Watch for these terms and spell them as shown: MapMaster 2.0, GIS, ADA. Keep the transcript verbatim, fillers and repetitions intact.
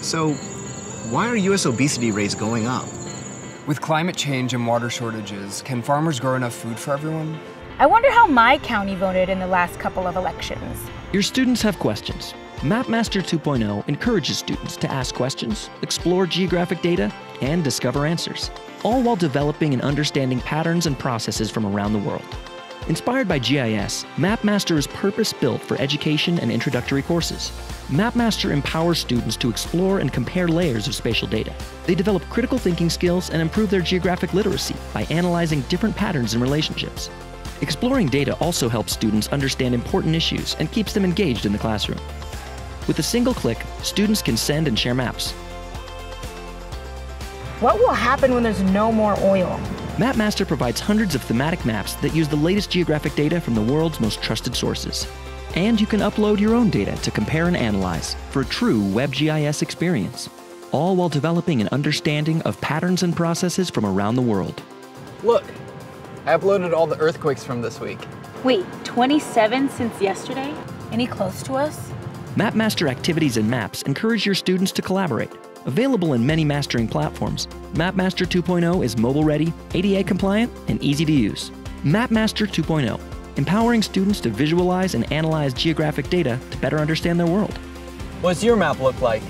So why are U S obesity rates going up? With climate change and water shortages, can farmers grow enough food for everyone? I wonder how my county voted in the last couple of elections. Your students have questions. MapMaster two point oh encourages students to ask questions, explore geographic data, and discover answers, all while developing and understanding patterns and processes from around the world. Inspired by G I S, MapMaster is purpose-built for education and introductory courses. MapMaster empowers students to explore and compare layers of spatial data. They develop critical thinking skills and improve their geographic literacy by analyzing different patterns and relationships. Exploring data also helps students understand important issues and keeps them engaged in the classroom. With a single click, students can send and share maps. What will happen when there's no more oil? MapMaster provides hundreds of thematic maps that use the latest geographic data from the world's most trusted sources. And you can upload your own data to compare and analyze for a true web G I S experience, all while developing an understanding of patterns and processes from around the world. Look, I uploaded all the earthquakes from this week. Wait, twenty-seven since yesterday? Any close to us? MapMaster activities and maps encourage your students to collaborate. Available in many mastering platforms, MapMaster two point oh is mobile-ready, A D A compliant, and easy to use. MapMaster two point oh, empowering students to visualize and analyze geographic data to better understand their world. What's your map look like?